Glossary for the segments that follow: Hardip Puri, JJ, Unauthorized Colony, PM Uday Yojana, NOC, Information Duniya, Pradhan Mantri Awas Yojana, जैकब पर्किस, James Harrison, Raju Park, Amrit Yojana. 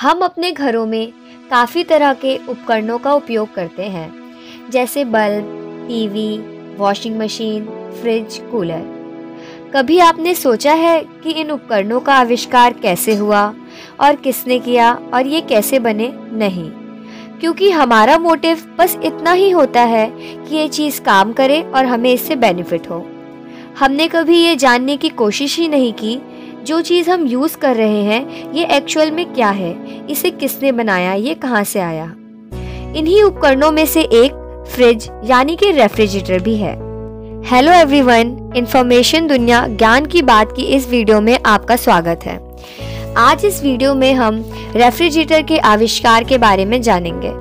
हम अपने घरों में काफ़ी तरह के उपकरणों का उपयोग करते हैं, जैसे bulb, TV, washing machine, fridge, cooler. कभी आपने सोचा है कि इन उपकरणों का आविष्कार कैसे हुआ और किसने किया और ये कैसे बने? नहीं, क्योंकि हमारा मोटिव बस इतना ही होता है कि ये चीज़ काम करे और हमें इससे बेनिफिट हो। हमने कभी ये जानने की कोशिश ही नहीं की जो चीज़ हम यूज़ कर रहे हैं ये एक्चुअल में क्या है, इसे किसने बनाया, ये कहाँ से आया। इन्हीं उपकरणों में से एक फ्रिज यानी कि रेफ्रिजरेटर भी है। हेलो एवरीवन, इंफॉर्मेशन दुनिया ज्ञान की बात की इस वीडियो में आपका स्वागत है। आज इस वीडियो में हम रेफ्रिजरेटर के आविष्कार के बारे में जानेंगे।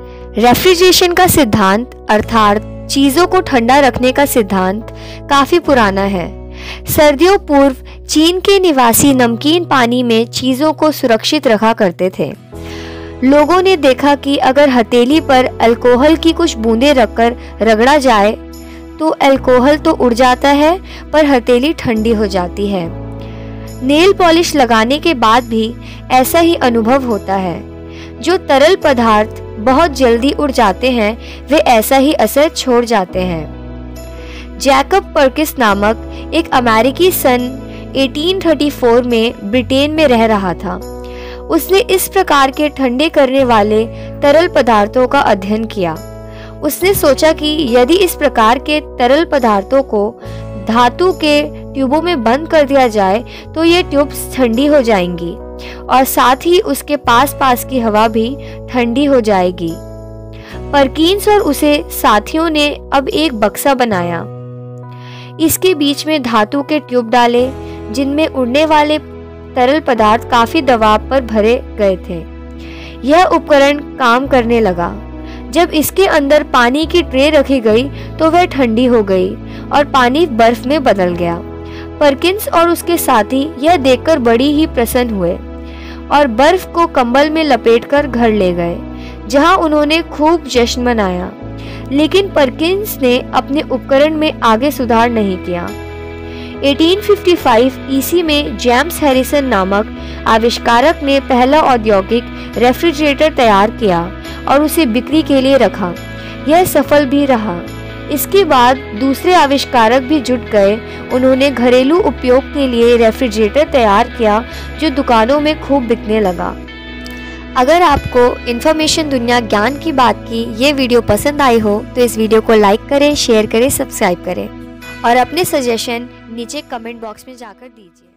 रेफ्रिजरेशन का सिद्धांत अर्थात चीज़ों को ठंडा रखने का सिद्धांत काफ़ी पुराना है। सर्दियों पूर्व चीन के निवासी नमकीन पानी में चीज़ों को सुरक्षित रखा करते थे। लोगों ने देखा कि अगर हथेली पर अल्कोहल की कुछ बूंदें रखकर रगड़ा जाए तो अल्कोहल तो उड़ जाता है पर हथेली ठंडी हो जाती है। नेल पॉलिश लगाने के बाद भी ऐसा ही अनुभव होता है। जो तरल पदार्थ बहुत जल्दी उड़ जाते हैं वे ऐसा ही असर छोड़ जाते हैं। जैकब पर्किस नामक एक अमेरिकी सन 1834 में ब्रिटेन में रह रहा था। उसने इस प्रकार के ठंडे करने वाले तरल पदार्थों का अध्ययन किया। उसने सोचा कि यदि इस प्रकार के तरल पदार्थों को धातु के ट्यूबों में बंद कर दिया जाए तो ये ट्यूब्स ठंडी हो जाएंगी और साथ ही उसके पास की हवा भी ठंडी हो जाएगी। परकिंस और उसे साथियों ने अब एक बक्सा बनाया। इसके बीच में धातु के ट्यूब डाले जिनमें उड़ने वाले तरल पदार्थ काफी दबाव पर भरे गए थे। यह उपकरण काम करने लगा। जब इसके अंदर पानी की ट्रे रखी गई तो वह ठंडी हो गई और पानी बर्फ में बदल गया। परकिंस और उसके साथी यह देखकर बड़ी ही प्रसन्न हुए और बर्फ को कंबल में लपेटकर घर ले गए, जहां उन्होंने खूब जश्न मनाया। लेकिन परकिंस ने अपने उपकरण में आगे सुधार नहीं किया। 1855 ईस्वी में जेम्स हैरिसन नामक आविष्कारक ने पहला औद्योगिक रेफ्रिजरेटर तैयार किया और उसे बिक्री के लिए रखा। यह सफल भी रहा। इसके बाद दूसरे आविष्कारक भी जुट गए। उन्होंने घरेलू उपयोग के लिए रेफ्रिजरेटर तैयार किया जो दुकानों में खूब बिकने लगा। अगर आपको इन्फॉर्मेशन दुनिया ज्ञान की बात की ये वीडियो पसंद आई हो तो इस वीडियो को लाइक करें, शेयर करें, सब्सक्राइब करें और अपने सजेशन नीचे कमेंट बॉक्स में जाकर दीजिए।